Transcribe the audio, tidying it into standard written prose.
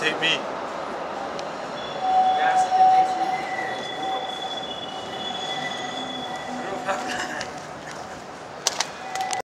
take me. Yes, I don't have